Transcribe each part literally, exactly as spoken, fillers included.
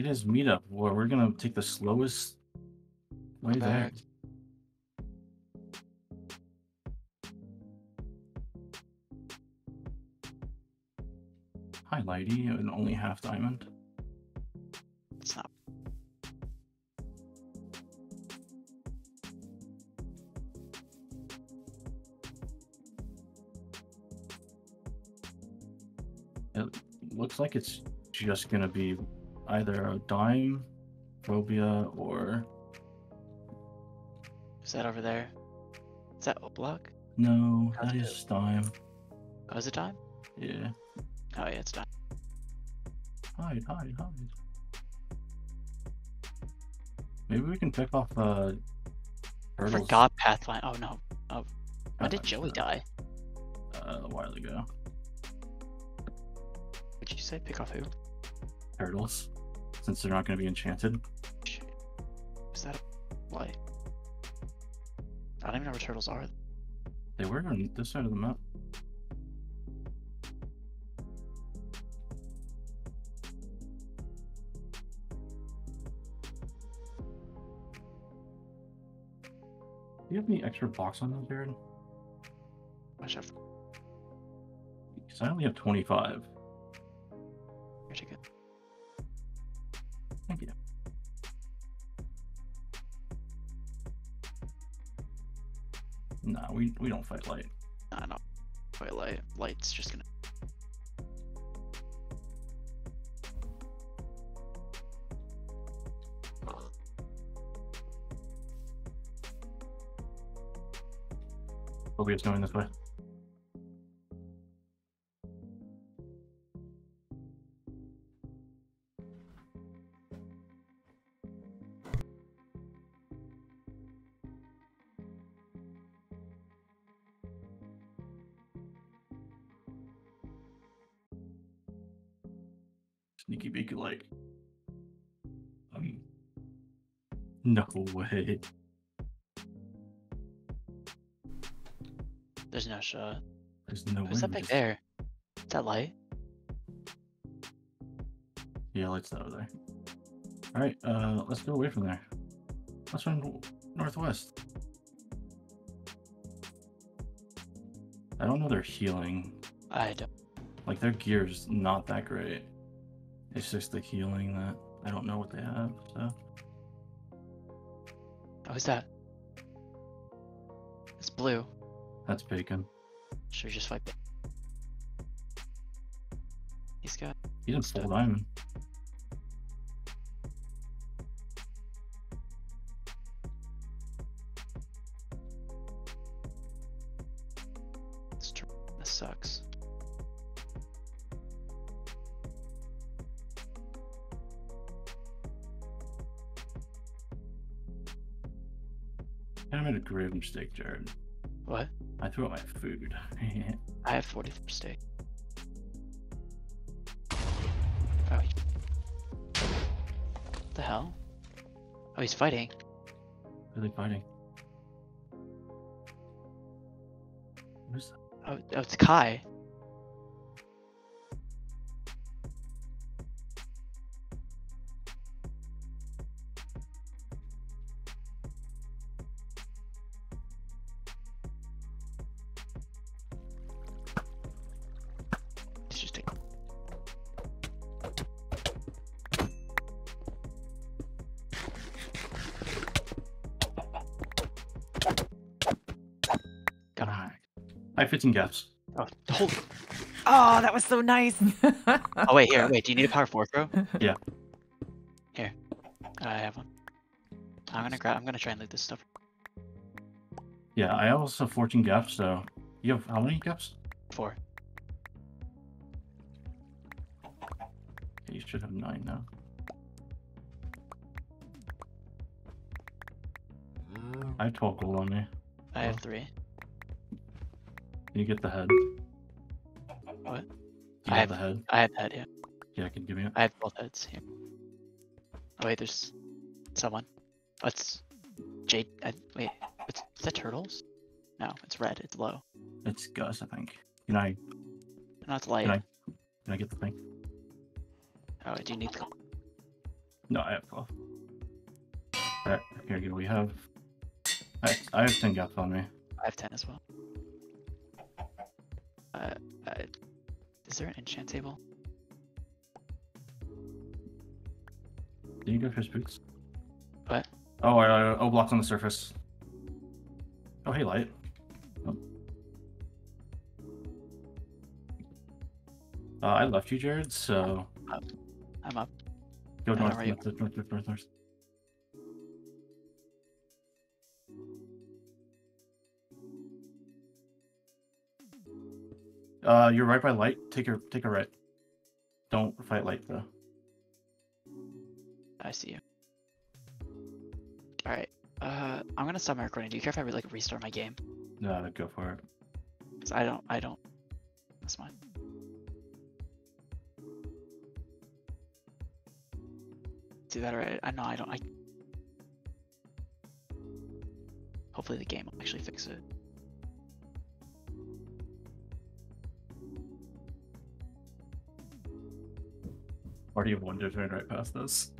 It is meetup. Well, we're gonna take the slowest way back. Hi, Lighte, and only half diamond. What's up? It looks like it's just gonna be either a dime, phobia, or... Is that over there? Is that Oblock? No, that is dime. Oh, is it dime? Yeah. Oh yeah, it's dime. Hide, hide, hide. Maybe we can pick off, uh... Hurdles. I forgot Pathline. Oh no. Oh. When did Joey die? Uh, a while ago. Would you say pick off who? Turtles, since they're not going to be enchanted. Is that a light? I don't even know where turtles are. They were on this side of the map. Do you have any extra box on those, Jared? I should have. Because I only have twenty-five. Your ticket. Thank you. Nah, we we don't fight light. Nah, no. Fight light. Light's just gonna. We'll be just going this way. Like, um, no way. There's no shot. There's no. What's that back just... there? Is that light? Yeah, light's over there. All right, uh, let's go away from there. Let's run northwest. I don't know their healing. I don't. Like their gear's not that great. It's just the healing that I don't know what they have, so. Oh, who's that? It's blue. That's Pacon. Should we just fight Pacon? He's got. He's in full diamond. This sucks. I made a grave mistake, Jared. What? I threw out my food. I have forty-three steak. Oh, he... What the hell? Oh, he's fighting. Are they fighting? Who's that? Oh, oh, it's Kai. Fitting gaps. Oh, holy. Oh, that was so nice. Oh, wait, here, wait. Do you need a power four, bro? Yeah. Here. I have one. I'm gonna grab. I'm gonna try and loot this stuff. Yeah, I also have fourteen gaps, so. You have how many gaps? Four. You should have nine now. I have twelve gold on me. I have three. Can you get the head? What? Do you I have the head? I have the head, yeah. Yeah, I can give me it. I have both heads here. Oh, wait, there's someone. Oh, it's Jade. I, wait, it's, is that turtles? No, it's red. It's low. It's Gus, I think. Can I? No, it's light. Can I, can I get the thing? Oh, wait, do you need the. No, I have twelve. Alright, here you go. We have. I, I have ten gaps on me. I have ten as well. Uh, uh, is there an enchant table? Did you go for spooks? What? Oh, uh, oh, blocks on the surface. Oh, hey, Light. Oh. Uh, I left you, Jared, so. I'm up. I'm up. Go north, north, north, north, north, north, north. Uh, you're right by Light. Take a take a right. Don't fight Light though. I see you. All right. Uh, I'm gonna stop my recording. Do you care if I like restart my game? No, go for it. Cause I don't. I don't. That's fine. Do that alright? I know. I don't. I. Hopefully the game will actually fix it. Party of Wonder turned right past us.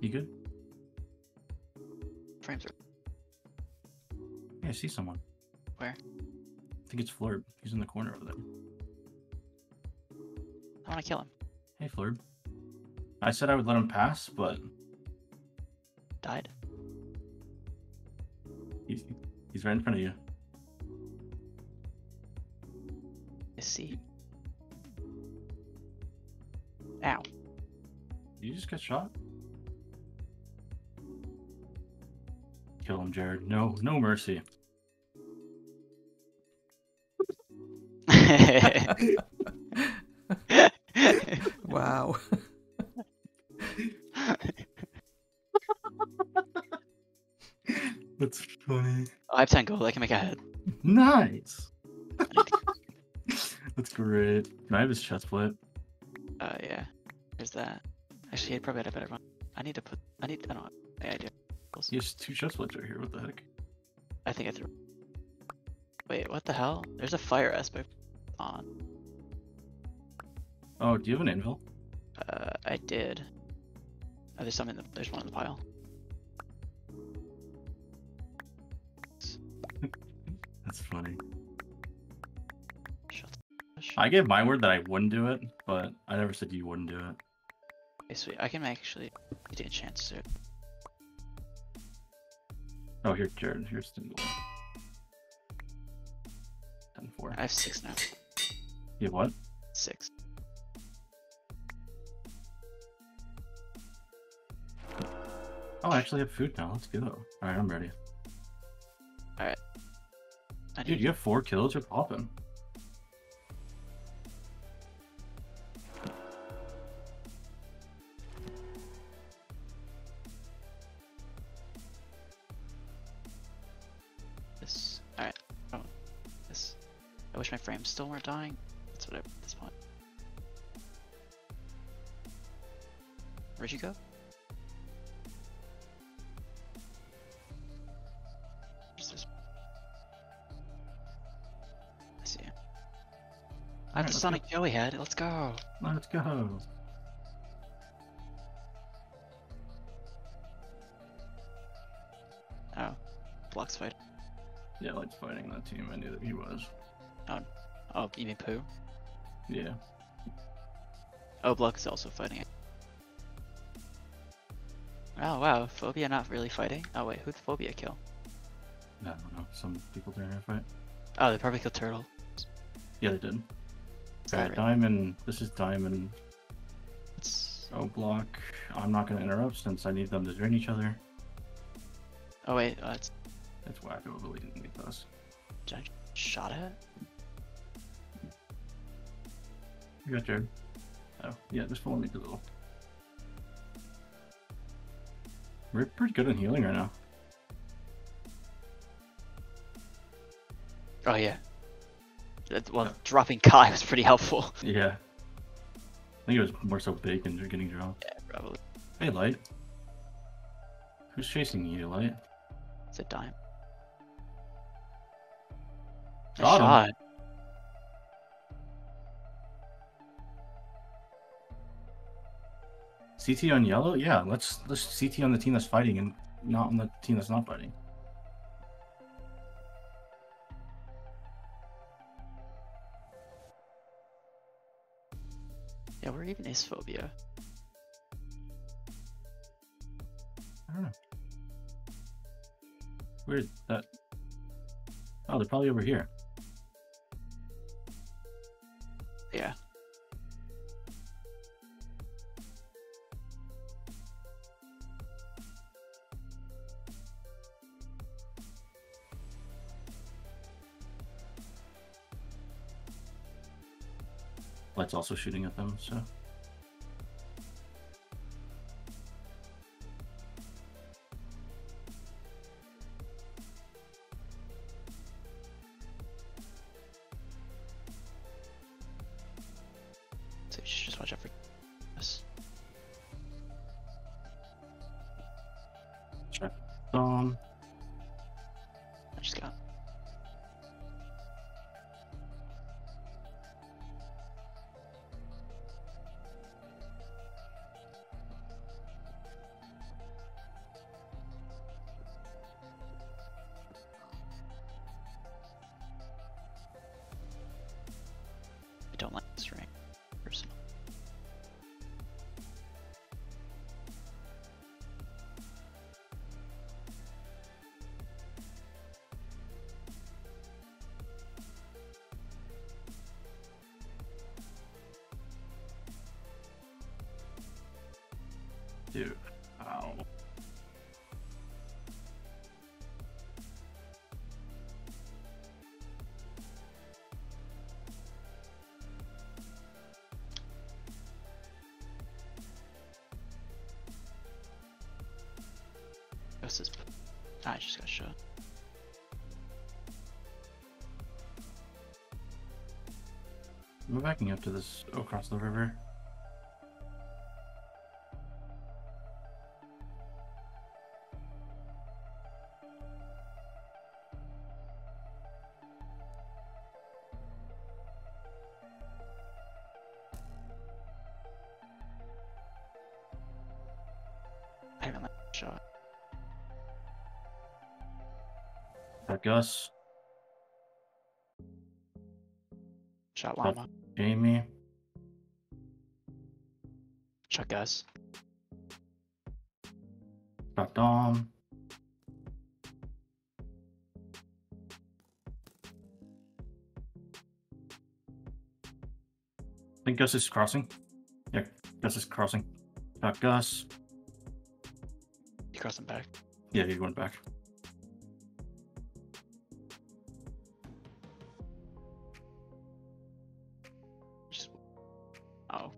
You good? Frames are. Yeah, I see someone. Where? I think it's Flurb. He's in the corner over there. I want to kill him. Hey, Flurb. I said I would let him pass, but. Died. He's, he's right in front of you. I see. Ow. Did you just get shot? Kill him, Jared. No, no mercy. Wow. That's funny. I have ten gold. I can make a head. Nice. That's great. Can I have his chest plate? Uh, yeah. There's that. Actually, he probably had a better one. I need to put. I need. I don't have any idea. He has two chest plates right here. What the heck? I think I threw. Wait, what the hell? There's a fire aspect on. Oh, do you have an anvil? Uh, I did. Oh, there's something. The... There's one in the pile. That's funny. I gave my word that I wouldn't do it, but I never said you wouldn't do it. Okay, sweet. I can actually get a chance to. Oh, here, Jared. Here's ten gold. Ten four. I have six now. You have what? Six. Oh, I actually have food now. Let's go. All right, I'm ready. All right. I Dude, you have four kills. You're popping. My frames still weren't dying. That's whatever at this point. Where'd you go? This... I see you. I have the Sonic Joey head. Let's go. Let's go. Oh, Block's fighting. Yeah, Light's fighting that team. I knew that he was. Oh, oh, you mean Pooh? Yeah. Oh, Block is also fighting it. Oh wow, Phobia not really fighting. Oh wait, who'd Phobia kill? I don't know. Some people during our fight. Oh, they probably killed Turtle. Yeah, they did. Alright, Diamond. This is Diamond. It's... Oh, Block. I'm not gonna interrupt since I need them to drain each other. Oh wait, that's. Uh, it's whack. It will really need us. shot at? You got Joe. Oh, yeah, just follow me to the little. We're pretty good on healing right now. Oh, yeah. That one, yeah. Dropping Kai was pretty helpful. Yeah. I think it was more so Bacon just getting dropped. Yeah, probably. Hey, Light. Who's chasing you, Light? It's a dime. I shot. shot. C T on yellow? Yeah, let's let's C T on the team that's fighting and not on the team that's not fighting. Yeah, where even is Phobia? I don't know. Where's that? Oh, they're probably over here. Yeah. Light's also shooting at them, so. So you should just watch out for this. Check. Um. I just got. Don't like this rank, personally. Dude, ow. I just got shot. We're backing up to this oh, across the river. I got my shot. That Gus. Shot Llama. Shot Jamie. Shot Gus. Shot Dom. I think Gus is crossing. Yeah, Gus is crossing. Shot Gus. You crossing back? Yeah, he went back. Oh.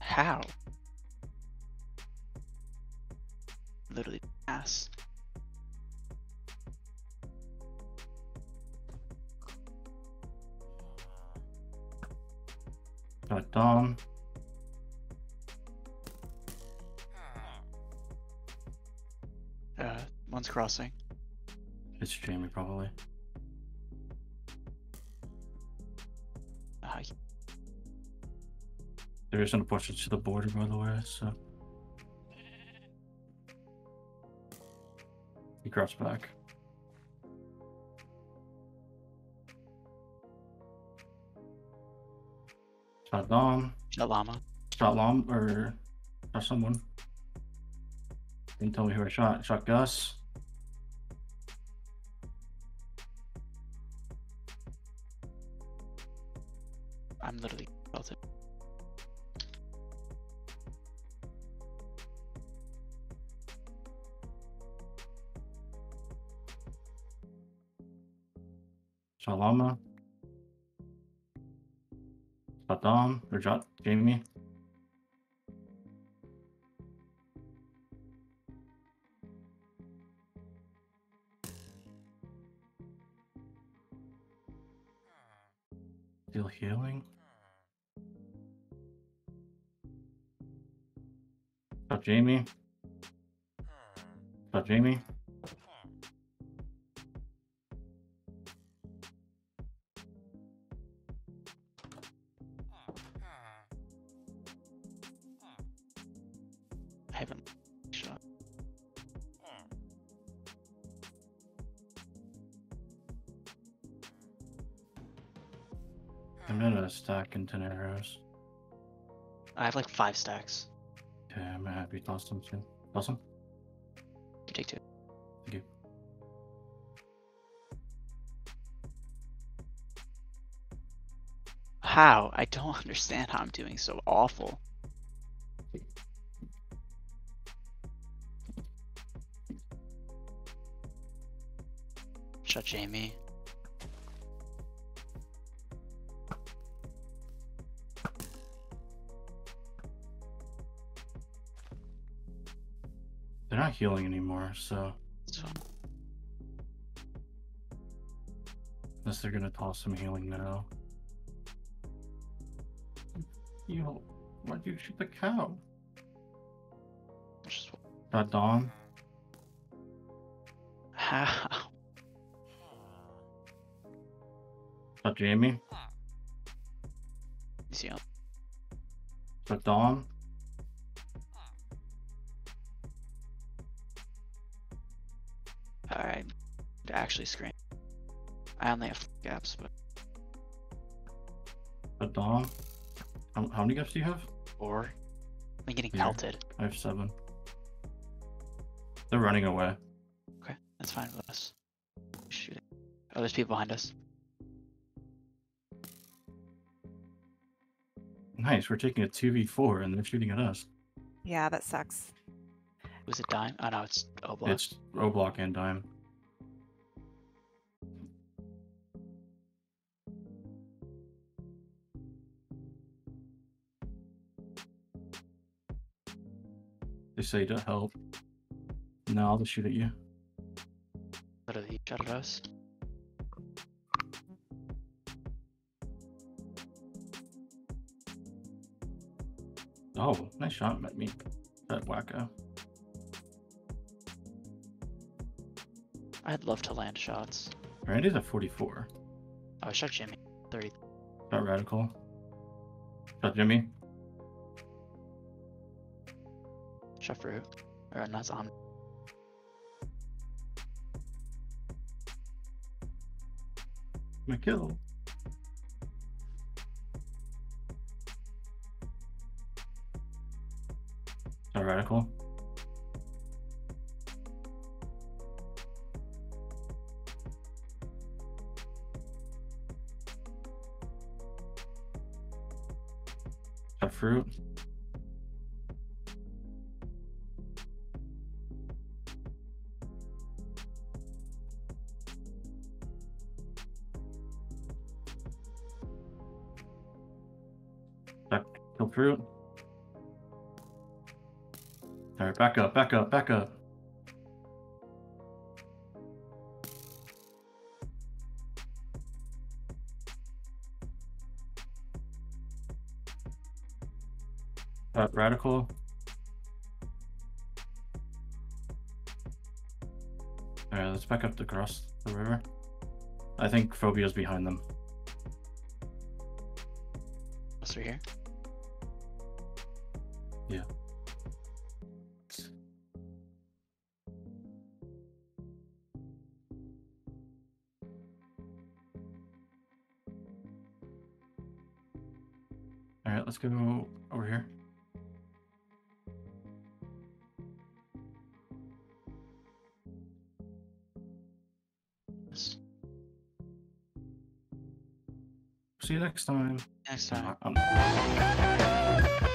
How? Literally ass. Got down. One's crossing. It's Jamie, probably. Uh, there isn't a portion to the border, by the way, so. He crossed back. Shot Dom. Shot Llama. Shot Llama, or shot someone. Didn't tell me who I shot. Shot Gus. I'm literally Shalama. Saddam. Rajat. Jamie. Still healing. Stop Jamie. Stop Jamie. I haven't shot. I'm gonna stack in ten arrows. I have like five stacks. Okay, I'm happy to toss them soon. Toss them? You take two. Thank you. How? I don't understand how I'm doing so awful. Shut Jamie. They're not healing anymore, so unless they're gonna toss some healing now. You, why'd you shoot the cow? Just... That Dawn. How? That Jamie. Yeah. That Dawn. Alright, to actually scream. I only have gaps, but. But Dom, how, how many gaps do you have? Four. I'm getting yeah. pelted. I have seven. They're running away. Okay, that's fine with us. Shoot it. Oh, there's people behind us. Nice, we're taking a two v four and they're shooting at us. Yeah, that sucks. Was it Dime? Oh no, it's O-Block. It's O-Block and Dime. They say to help. No, I'll just shoot at you. What are they shot at us? Oh, nice shot at me. That wacko. I'd love to land shots. Randy's at forty-four. Oh, I shot Jimmy. thirty. Shot Radical. Shot Jimmy. Shot Fruit. Or not Zom. My kill. Shot Radical. Fruit. Back, kill Fruit. All right, back up, back up, back up. Uh, Radical. Alright, let's back up to cross the river. I think Phobia's behind them. Us right here? Yeah. Alright, let's go over here. See you next time. Next time. I'm